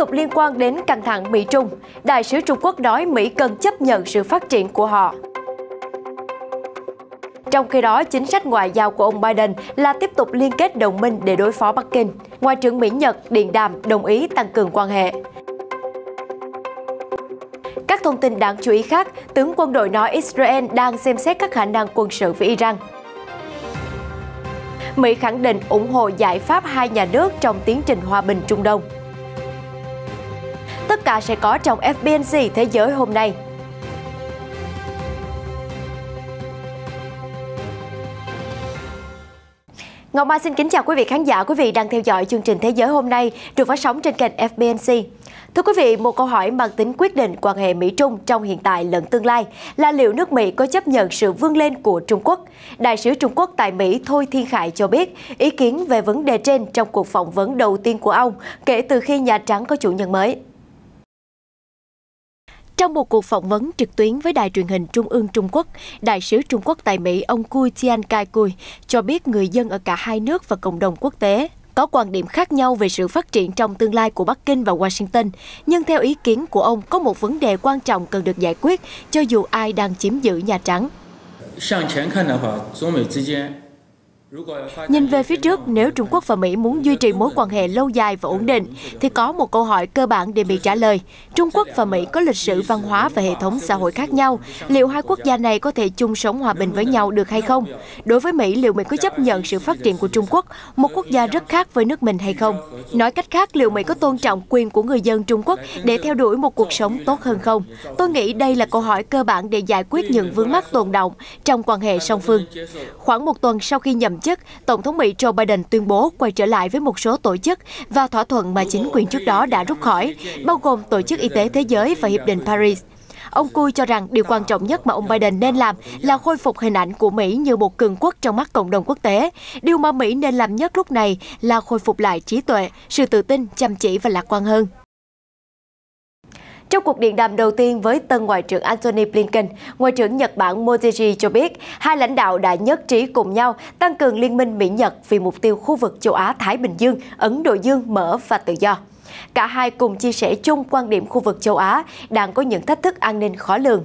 tục liên quan đến căng thẳng Mỹ-Trung. Đại sứ Trung Quốc nói Mỹ cần chấp nhận sự phát triển của họ. Trong khi đó, chính sách ngoại giao của ông Biden là tiếp tục liên kết đồng minh để đối phó Bắc Kinh. Ngoại trưởng Mỹ-Nhật điện đàm đồng ý tăng cường quan hệ. Các thông tin đáng chú ý khác, tướng quân đội nói Israel đang xem xét các khả năng quân sự với Iran. Mỹ khẳng định ủng hộ giải pháp hai nhà nước trong tiến trình hòa bình Trung Đông. Tất cả sẽ có trong FBNC Thế giới hôm nay. Ngọc Mai xin kính chào quý vị khán giả, quý vị đang theo dõi chương trình Thế giới hôm nay được phát sóng trên kênh FBNC. Thưa quý vị, một câu hỏi mang tính quyết định quan hệ Mỹ-Trung trong hiện tại lẫn tương lai là liệu nước Mỹ có chấp nhận sự vươn lên của Trung Quốc? Đại sứ Trung Quốc tại Mỹ Thôi Thiên Khải cho biết ý kiến về vấn đề trên trong cuộc phỏng vấn đầu tiên của ông kể từ khi Nhà Trắng có chủ nhân mới. Trong một cuộc phỏng vấn trực tuyến với Đài truyền hình Trung ương Trung Quốc, Đại sứ Trung Quốc tại Mỹ ông Cui Tiankai cho biết người dân ở cả hai nước và cộng đồng quốc tế có quan điểm khác nhau về sự phát triển trong tương lai của Bắc Kinh và Washington. Nhưng theo ý kiến của ông, có một vấn đề quan trọng cần được giải quyết cho dù ai đang chiếm giữ Nhà Trắng. Nhìn về phía trước, nếu Trung Quốc và Mỹ muốn duy trì mối quan hệ lâu dài và ổn định, thì có một câu hỏi cơ bản để Mỹ trả lời. Trung Quốc và Mỹ có lịch sử văn hóa và hệ thống xã hội khác nhau. Liệu hai quốc gia này có thể chung sống hòa bình với nhau được hay không? Đối với Mỹ, liệu Mỹ có chấp nhận sự phát triển của Trung Quốc, một quốc gia rất khác với nước mình hay không? Nói cách khác, liệu Mỹ có tôn trọng quyền của người dân Trung Quốc để theo đuổi một cuộc sống tốt hơn không? Tôi nghĩ đây là câu hỏi cơ bản để giải quyết những vướng mắc tồn đọng trong quan hệ song phương. Khoảng một tuần sau khi nhậm chức, Tổng thống Mỹ Joe Biden tuyên bố quay trở lại với một số tổ chức và thỏa thuận mà chính quyền trước đó đã rút khỏi, bao gồm Tổ chức Y tế Thế giới và Hiệp định Paris. Ông Cui cho rằng điều quan trọng nhất mà ông Biden nên làm là khôi phục hình ảnh của Mỹ như một cường quốc trong mắt cộng đồng quốc tế. Điều mà Mỹ nên làm nhất lúc này là khôi phục lại trí tuệ, sự tự tin, chăm chỉ và lạc quan hơn. Trong cuộc điện đàm đầu tiên với tân Ngoại trưởng Anthony Blinken, Ngoại trưởng Nhật Bản Motegi cho biết hai lãnh đạo đã nhất trí cùng nhau tăng cường liên minh Mỹ-Nhật vì mục tiêu khu vực châu Á-Thái Bình Dương, Ấn Độ Dương mở và tự do. Cả hai cùng chia sẻ chung quan điểm khu vực châu Á đang có những thách thức an ninh khó lường.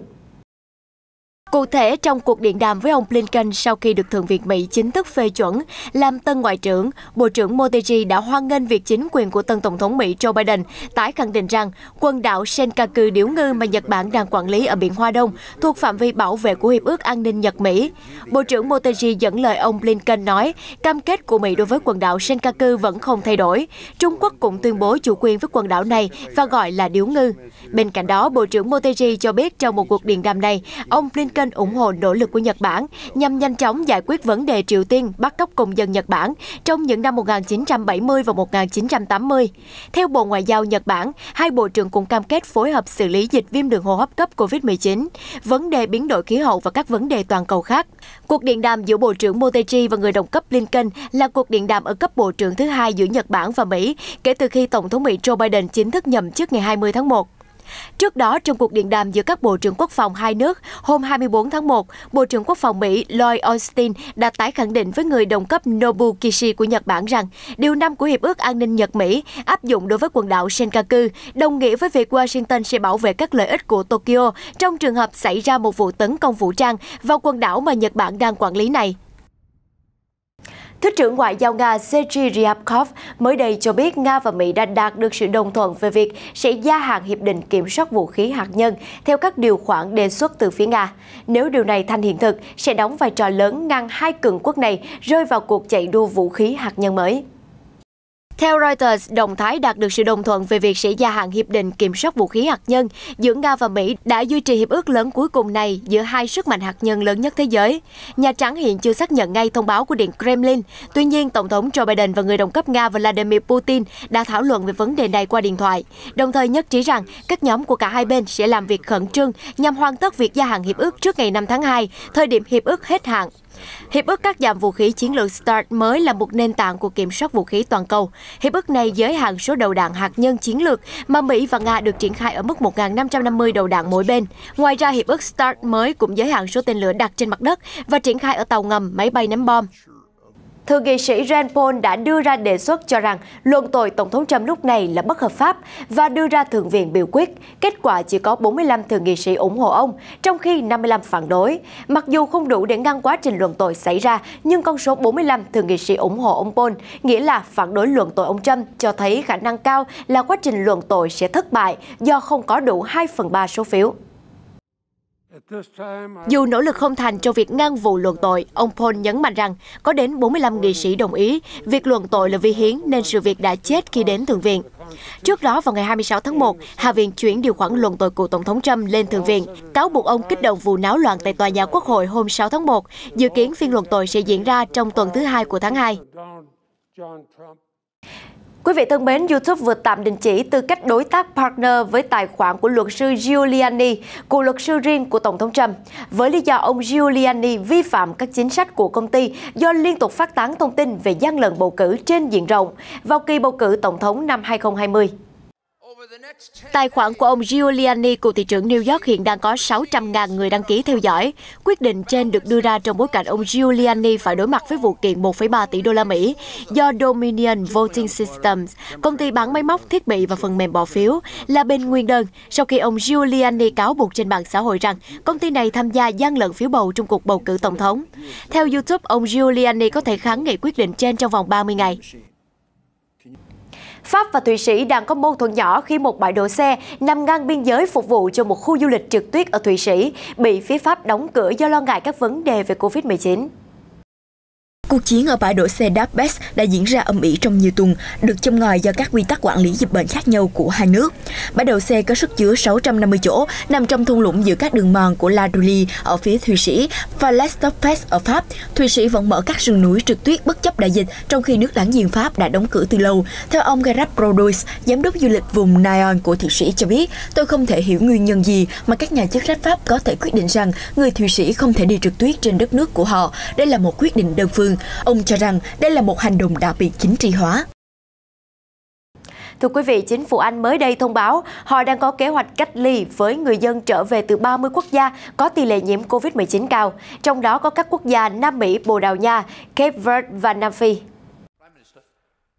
Cụ thể, trong cuộc điện đàm với ông Blinken sau khi được Thượng viện Mỹ chính thức phê chuẩn làm tân Ngoại trưởng, Bộ trưởng Motegi đã hoan nghênh việc chính quyền của tân Tổng thống Mỹ Joe Biden tái khẳng định rằng quần đảo Senkaku điếu ngư mà Nhật Bản đang quản lý ở Biển Hoa Đông thuộc phạm vi bảo vệ của Hiệp ước An ninh Nhật-Mỹ. Bộ trưởng Motegi dẫn lời ông Blinken nói cam kết của Mỹ đối với quần đảo Senkaku vẫn không thay đổi. Trung Quốc cũng tuyên bố chủ quyền với quần đảo này và gọi là điếu ngư. Bên cạnh đó, Bộ trưởng Motegi cho biết trong một cuộc điện đàm này, ông Blinken ủng hộ nỗ lực của Nhật Bản nhằm nhanh chóng giải quyết vấn đề Triều Tiên bắt cóc công dân Nhật Bản trong những năm 1970 và 1980. Theo Bộ Ngoại giao Nhật Bản, hai bộ trưởng cũng cam kết phối hợp xử lý dịch viêm đường hô hấp cấp COVID-19, vấn đề biến đổi khí hậu và các vấn đề toàn cầu khác. Cuộc điện đàm giữa Bộ trưởng Motegi và người đồng cấp Blinken là cuộc điện đàm ở cấp bộ trưởng thứ hai giữa Nhật Bản và Mỹ kể từ khi Tổng thống Mỹ Joe Biden chính thức nhậm chức ngày 20 tháng 1. Trước đó, trong cuộc điện đàm giữa các Bộ trưởng Quốc phòng hai nước, hôm 24 tháng 1, Bộ trưởng Quốc phòng Mỹ Lloyd Austin đã tái khẳng định với người đồng cấp Nobukishi của Nhật Bản rằng Điều 5 của Hiệp ước An ninh Nhật-Mỹ áp dụng đối với quần đảo Senkaku, đồng nghĩa với việc Washington sẽ bảo vệ các lợi ích của Tokyo trong trường hợp xảy ra một vụ tấn công vũ trang vào quần đảo mà Nhật Bản đang quản lý này. Thứ trưởng Ngoại giao Nga Sergei Ryabkov mới đây cho biết Nga và Mỹ đã đạt được sự đồng thuận về việc sẽ gia hạn hiệp định kiểm soát vũ khí hạt nhân theo các điều khoản đề xuất từ phía Nga. Nếu điều này thành hiện thực, sẽ đóng vai trò lớn ngăn hai cường quốc này rơi vào cuộc chạy đua vũ khí hạt nhân mới. Theo Reuters, động thái đạt được sự đồng thuận về việc sẽ gia hạn hiệp định kiểm soát vũ khí hạt nhân giữa Nga và Mỹ đã duy trì hiệp ước lớn cuối cùng này giữa hai sức mạnh hạt nhân lớn nhất thế giới. Nhà Trắng hiện chưa xác nhận ngay thông báo của Điện Kremlin. Tuy nhiên, Tổng thống Joe Biden và người đồng cấp Nga Vladimir Putin đã thảo luận về vấn đề này qua điện thoại, đồng thời nhất trí rằng các nhóm của cả hai bên sẽ làm việc khẩn trương nhằm hoàn tất việc gia hạn hiệp ước trước ngày 5 tháng 2, thời điểm hiệp ước hết hạn. Hiệp ước cắt giảm vũ khí chiến lược START mới là một nền tảng của kiểm soát vũ khí toàn cầu. Hiệp ước này giới hạn số đầu đạn hạt nhân chiến lược mà Mỹ và Nga được triển khai ở mức 1.550 đầu đạn mỗi bên. Ngoài ra, hiệp ước START mới cũng giới hạn số tên lửa đặt trên mặt đất và triển khai ở tàu ngầm, máy bay ném bom. Thượng nghị sĩ Rand Paul đã đưa ra đề xuất cho rằng luận tội Tổng thống Trump lúc này là bất hợp pháp và đưa ra Thượng viện biểu quyết. Kết quả chỉ có 45 thượng nghị sĩ ủng hộ ông, trong khi 55 phản đối. Mặc dù không đủ để ngăn quá trình luận tội xảy ra, nhưng con số 45 thượng nghị sĩ ủng hộ ông Paul, nghĩa là phản đối luận tội ông Trump, cho thấy khả năng cao là quá trình luận tội sẽ thất bại do không có đủ 2/3 số phiếu. Dù nỗ lực không thành trong việc ngăn vụ luận tội, ông Paul nhấn mạnh rằng có đến 45 nghị sĩ đồng ý việc luận tội là vi hiến nên sự việc đã chết khi đến Thượng viện. Trước đó vào ngày 26 tháng 1, Hạ viện chuyển điều khoản luận tội của Tổng thống Trump lên Thượng viện, cáo buộc ông kích động vụ náo loạn tại tòa nhà Quốc hội hôm 6 tháng 1. Dự kiến phiên luận tội sẽ diễn ra trong tuần thứ hai của tháng 2. Quý vị thân mến, YouTube vừa tạm đình chỉ tư cách đối tác partner với tài khoản của luật sư Giuliani, của luật sư riêng của Tổng thống Trump, với lý do ông Giuliani vi phạm các chính sách của công ty do liên tục phát tán thông tin về gian lận bầu cử trên diện rộng vào kỳ bầu cử Tổng thống năm 2020. Tài khoản của ông Giuliani của thị trưởng New York hiện đang có 600.000 người đăng ký theo dõi. Quyết định trên được đưa ra trong bối cảnh ông Giuliani phải đối mặt với vụ kiện 1,3 tỷ đô la Mỹ do Dominion Voting Systems, công ty bán máy móc, thiết bị và phần mềm bỏ phiếu, là bên nguyên đơn sau khi ông Giuliani cáo buộc trên mạng xã hội rằng công ty này tham gia gian lận phiếu bầu trong cuộc bầu cử tổng thống. Theo YouTube, ông Giuliani có thể kháng nghị quyết định trên trong vòng 30 ngày. Pháp và Thụy Sĩ đang có mâu thuẫn nhỏ khi một bãi đỗ xe nằm ngang biên giới phục vụ cho một khu du lịch trượt tuyết ở Thụy Sĩ bị phía Pháp đóng cửa do lo ngại các vấn đề về Covid-19. Cuộc chiến ở bãi đỗ xe Darbes đã diễn ra âm ỉ trong nhiều tuần, được châm ngòi do các quy tắc quản lý dịch bệnh khác nhau của hai nước. Bãi đậu xe có sức chứa 650 chỗ, nằm trong thung lũng giữa các đường mòn của La Douli ở phía Thụy Sĩ và Lestopfest ở Pháp. Thụy Sĩ vẫn mở các rừng núi trượt tuyết bất chấp đại dịch, trong khi nước láng giềng Pháp đã đóng cửa từ lâu. Theo ông Gérard Produis, giám đốc du lịch vùng Nyon của Thụy Sĩ cho biết, tôi không thể hiểu nguyên nhân gì mà các nhà chức trách Pháp có thể quyết định rằng người Thụy Sĩ không thể đi trượt tuyết trên đất nước của họ. Đây là một quyết định đơn phương. Ông cho rằng đây là một hành động đặc biệt chính trị hóa. Thưa quý vị, chính phủ Anh mới đây thông báo họ đang có kế hoạch cách ly với người dân trở về từ 30 quốc gia có tỷ lệ nhiễm Covid-19 cao, trong đó có các quốc gia Nam Mỹ, Bồ Đào Nha, Cape Verde và Nam Phi.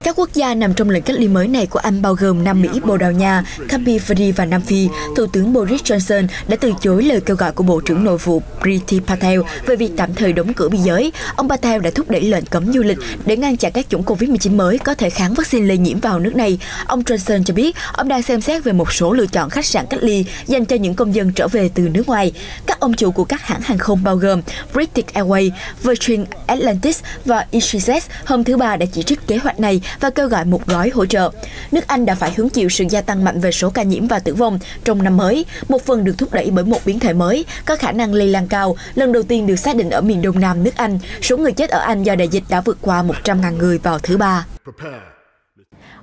Các quốc gia nằm trong lệnh cách ly mới này của Anh bao gồm Nam Mỹ, Bồ Đào Nha, Cape Verde và Nam Phi. Thủ tướng Boris Johnson đã từ chối lời kêu gọi của Bộ trưởng Nội vụ Priti Patel về việc tạm thời đóng cửa biên giới. Ông Patel đã thúc đẩy lệnh cấm du lịch để ngăn chặn các chủng Covid-19 mới có thể kháng vaccine lây nhiễm vào nước này. Ông Johnson cho biết ông đang xem xét về một số lựa chọn khách sạn cách ly dành cho những công dân trở về từ nước ngoài. Các ông chủ của các hãng hàng không bao gồm British Airways, Virgin Atlantic và EasyJet hôm thứ Ba đã chỉ trích kế hoạch này và kêu gọi một gói hỗ trợ. Nước Anh đã phải hứng chịu sự gia tăng mạnh về số ca nhiễm và tử vong trong năm mới, một phần được thúc đẩy bởi một biến thể mới có khả năng lây lan cao, lần đầu tiên được xác định ở miền đông nam nước Anh. Số người chết ở Anh do đại dịch đã vượt qua 100.000 người vào thứ Ba.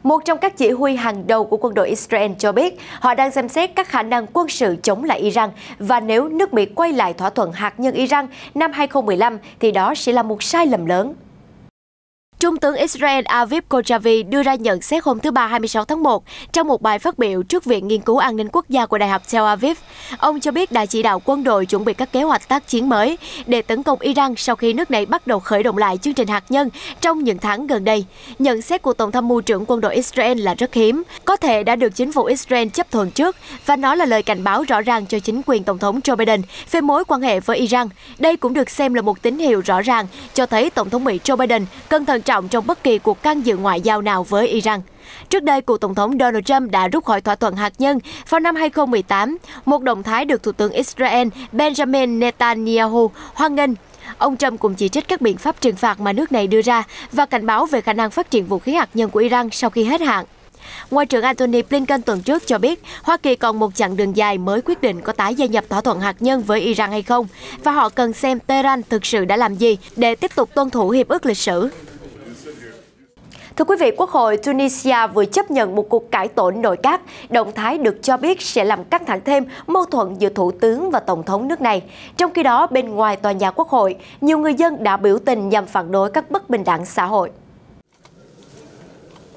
Một trong các chỉ huy hàng đầu của quân đội Israel cho biết họ đang xem xét các khả năng quân sự chống lại Iran, và nếu nước Mỹ quay lại thỏa thuận hạt nhân Iran năm 2015 thì đó sẽ là một sai lầm lớn. Trung tướng Israel Aviv Kochavi đưa ra nhận xét hôm thứ Ba 26 tháng 1 trong một bài phát biểu trước Viện Nghiên cứu An ninh Quốc gia của Đại học Tel Aviv. Ông cho biết đã chỉ đạo quân đội chuẩn bị các kế hoạch tác chiến mới để tấn công Iran sau khi nước này bắt đầu khởi động lại chương trình hạt nhân trong những tháng gần đây. Nhận xét của Tổng tham mưu trưởng quân đội Israel là rất hiếm, có thể đã được chính phủ Israel chấp thuận trước, và nó là lời cảnh báo rõ ràng cho chính quyền Tổng thống Joe Biden về mối quan hệ với Iran. Đây cũng được xem là một tín hiệu rõ ràng cho thấy Tổng thống Mỹ Joe Biden cẩn thận trọng trong bất kỳ cuộc can dự ngoại giao nào với Iran. Trước đây, cựu Tổng thống Donald Trump đã rút khỏi thỏa thuận hạt nhân vào năm 2018, một động thái được Thủ tướng Israel Benjamin Netanyahu hoan nghênh. Ông Trump cũng chỉ trích các biện pháp trừng phạt mà nước này đưa ra và cảnh báo về khả năng phát triển vũ khí hạt nhân của Iran sau khi hết hạn. Ngoại trưởng Anthony Blinken tuần trước cho biết Hoa Kỳ còn một chặng đường dài mới quyết định có tái gia nhập thỏa thuận hạt nhân với Iran hay không, và họ cần xem Tehran thực sự đã làm gì để tiếp tục tuân thủ hiệp ước lịch sử. Thưa quý vị, Quốc hội Tunisia vừa chấp nhận một cuộc cải tổ nội các, động thái được cho biết sẽ làm căng thẳng thêm mâu thuẫn giữa thủ tướng và tổng thống nước này. Trong khi đó, bên ngoài tòa nhà Quốc hội, nhiều người dân đã biểu tình nhằm phản đối các bất bình đẳng xã hội.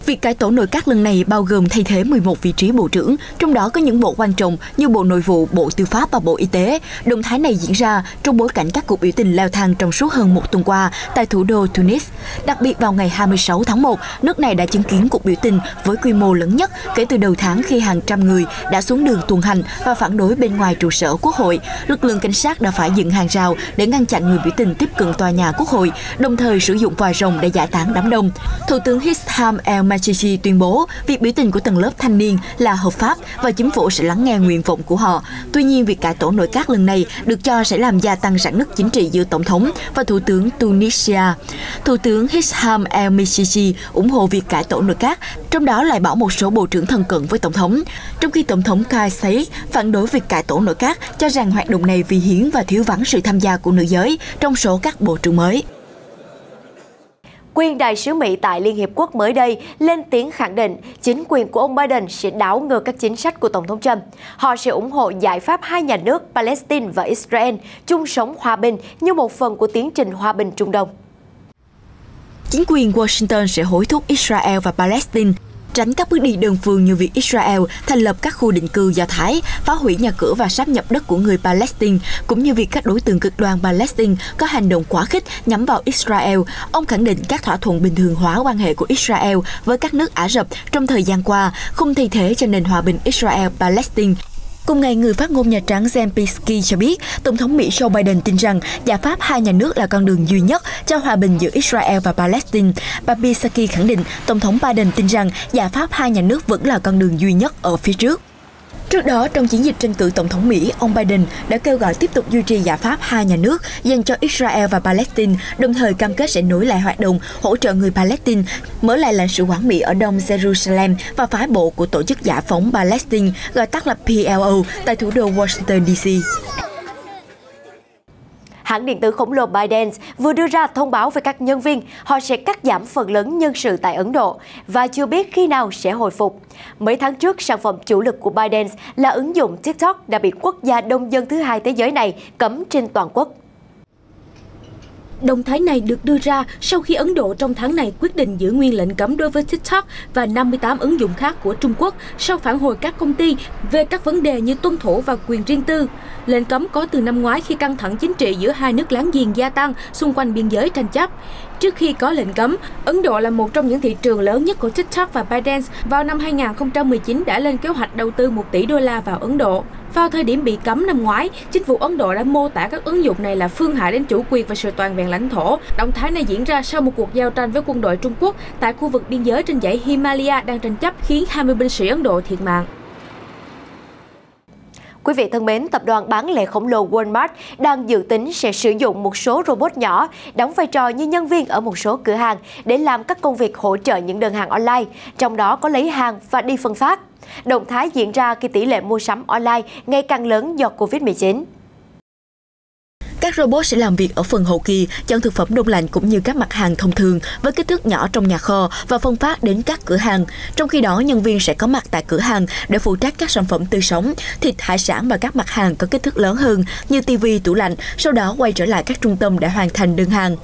Việc cải tổ nội các lần này bao gồm thay thế 11 vị trí bộ trưởng, trong đó có những bộ quan trọng như Bộ Nội vụ, Bộ Tư pháp và Bộ Y tế. Động thái này diễn ra trong bối cảnh các cuộc biểu tình leo thang trong suốt hơn một tuần qua tại thủ đô Tunis. Đặc biệt vào ngày 26 tháng 1, nước này đã chứng kiến cuộc biểu tình với quy mô lớn nhất kể từ đầu tháng khi hàng trăm người đã xuống đường tuần hành và phản đối bên ngoài trụ sở Quốc hội. Lực lượng cảnh sát đã phải dựng hàng rào để ngăn chặn người biểu tình tiếp cận tòa nhà Quốc hội, đồng thời sử dụng vòi rồng để giải tán đám đông. Thủ tướng Hichem Mechichi tuyên bố việc biểu tình của tầng lớp thanh niên là hợp pháp và chính phủ sẽ lắng nghe nguyện vọng của họ. Tuy nhiên, việc cải tổ nội các lần này được cho sẽ làm gia tăng rạn nứt chính trị giữa Tổng thống và Thủ tướng Tunisia. Thủ tướng Hichem Mechichi ủng hộ việc cải tổ nội các, trong đó lại bảo một số bộ trưởng thân cận với Tổng thống, trong khi Tổng thống Kais Saied phản đối việc cải tổ nội các, cho rằng hoạt động này vi hiến và thiếu vắng sự tham gia của nữ giới trong số các bộ trưởng mới. Quyền đại sứ Mỹ tại Liên Hiệp Quốc mới đây lên tiếng khẳng định chính quyền của ông Biden sẽ đảo ngược các chính sách của Tổng thống Trump. Họ sẽ ủng hộ giải pháp hai nhà nước Palestine và Israel chung sống hòa bình như một phần của tiến trình hòa bình Trung Đông. Chính quyền Washington sẽ hối thúc Israel và Palestine tránh các bước đi đơn phương như việc Israel thành lập các khu định cư Do Thái, phá hủy nhà cửa và sáp nhập đất của người Palestine, cũng như việc các đối tượng cực đoan Palestine có hành động quá khích nhắm vào Israel. Ông khẳng định các thỏa thuận bình thường hóa quan hệ của Israel với các nước Ả Rập trong thời gian qua không thay thế cho nền hòa bình Israel-Palestine. Cùng ngày, người phát ngôn Nhà Trắng Jen Psaki cho biết, Tổng thống Mỹ Joe Biden tin rằng giải pháp hai nhà nước là con đường duy nhất cho hòa bình giữa Israel và Palestine. Bà Psaki khẳng định Tổng thống Biden tin rằng giải pháp hai nhà nước vẫn là con đường duy nhất ở phía trước. Trước đó, trong chiến dịch tranh cử Tổng thống Mỹ, ông Biden đã kêu gọi tiếp tục duy trì giải pháp hai nhà nước dành cho Israel và Palestine, đồng thời cam kết sẽ nối lại hoạt động hỗ trợ người Palestine, mở lại lãnh sự quán Mỹ ở Đông Jerusalem và phái bộ của Tổ chức Giải phóng Palestine, gọi tắt là PLO, tại thủ đô Washington, D.C. Hãng điện tử khổng lồ ByteDance vừa đưa ra thông báo về các nhân viên, họ sẽ cắt giảm phần lớn nhân sự tại Ấn Độ và chưa biết khi nào sẽ hồi phục. Mấy tháng trước, sản phẩm chủ lực của ByteDance là ứng dụng TikTok đã bị quốc gia đông dân thứ hai thế giới này cấm trên toàn quốc. Động thái này được đưa ra sau khi Ấn Độ trong tháng này quyết định giữ nguyên lệnh cấm đối với TikTok và 58 ứng dụng khác của Trung Quốc sau phản hồi các công ty về các vấn đề như tuân thủ và quyền riêng tư. Lệnh cấm có từ năm ngoái khi căng thẳng chính trị giữa hai nước láng giềng gia tăng xung quanh biên giới tranh chấp. Trước khi có lệnh cấm, Ấn Độ là một trong những thị trường lớn nhất của TikTok và ByteDance vào năm 2019 đã lên kế hoạch đầu tư 1 tỷ đô la vào Ấn Độ. Vào thời điểm bị cấm năm ngoái, chính phủ Ấn Độ đã mô tả các ứng dụng này là phương hại đến chủ quyền và sự toàn vẹn lãnh thổ. Động thái này diễn ra sau một cuộc giao tranh với quân đội Trung Quốc tại khu vực biên giới trên dãy Himalaya đang tranh chấp, khiến 20 binh sĩ Ấn Độ thiệt mạng. Quý vị thân mến, tập đoàn bán lẻ khổng lồ Walmart đang dự tính sẽ sử dụng một số robot nhỏ đóng vai trò như nhân viên ở một số cửa hàng để làm các công việc hỗ trợ những đơn hàng online, trong đó có lấy hàng và đi phân phát. Động thái diễn ra khi tỷ lệ mua sắm online ngày càng lớn do Covid-19. Các robot sẽ làm việc ở phần hậu kỳ, chọn thực phẩm đông lạnh cũng như các mặt hàng thông thường với kích thước nhỏ trong nhà kho và phân phát đến các cửa hàng. Trong khi đó, nhân viên sẽ có mặt tại cửa hàng để phụ trách các sản phẩm tươi sống, thịt, hải sản và các mặt hàng có kích thước lớn hơn như tivi, tủ lạnh, sau đó quay trở lại các trung tâm để hoàn thành đơn hàng.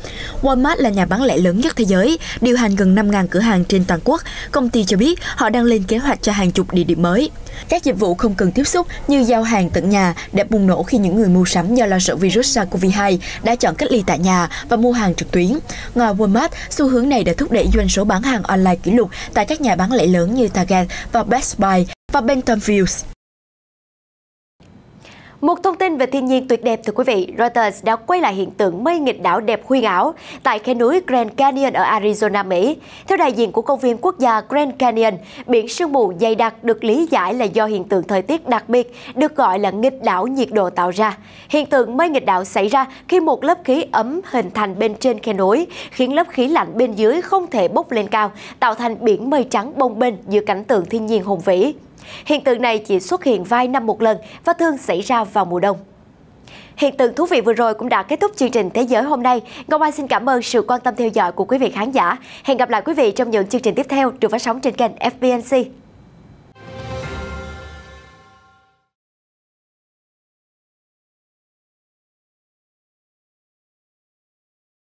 Walmart là nhà bán lẻ lớn nhất thế giới, điều hành gần 5.000 cửa hàng trên toàn quốc. Công ty cho biết họ đang lên kế hoạch cho hàng chục địa điểm mới. Các dịch vụ không cần tiếp xúc như giao hàng tận nhà đã bùng nổ khi những người mua sắm do lo sợ virus SARS-CoV-2 đã chọn cách ly tại nhà và mua hàng trực tuyến. Ngoài Walmart, xu hướng này đã thúc đẩy doanh số bán hàng online kỷ lục tại các nhà bán lẻ lớn như Target và Best Buy và Bentonville. Một thông tin về thiên nhiên tuyệt đẹp, thưa quý vị, Reuters đã quay lại hiện tượng mây nghịch đảo đẹp huyền ảo tại khe núi Grand Canyon ở Arizona, Mỹ. Theo đại diện của công viên quốc gia Grand Canyon, biển sương mù dày đặc được lý giải là do hiện tượng thời tiết đặc biệt được gọi là nghịch đảo nhiệt độ tạo ra. Hiện tượng mây nghịch đảo xảy ra khi một lớp khí ấm hình thành bên trên khe núi, khiến lớp khí lạnh bên dưới không thể bốc lên cao, tạo thành biển mây trắng bồng bềnh giữa cảnh tượng thiên nhiên hùng vĩ. Hiện tượng này chỉ xuất hiện vài năm một lần và thường xảy ra vào mùa đông. Hiện tượng thú vị vừa rồi cũng đã kết thúc chương trình Thế giới hôm nay. Ngọc Anh xin cảm ơn sự quan tâm theo dõi của quý vị khán giả. Hẹn gặp lại quý vị trong những chương trình tiếp theo được phát sóng trên kênh FBNC.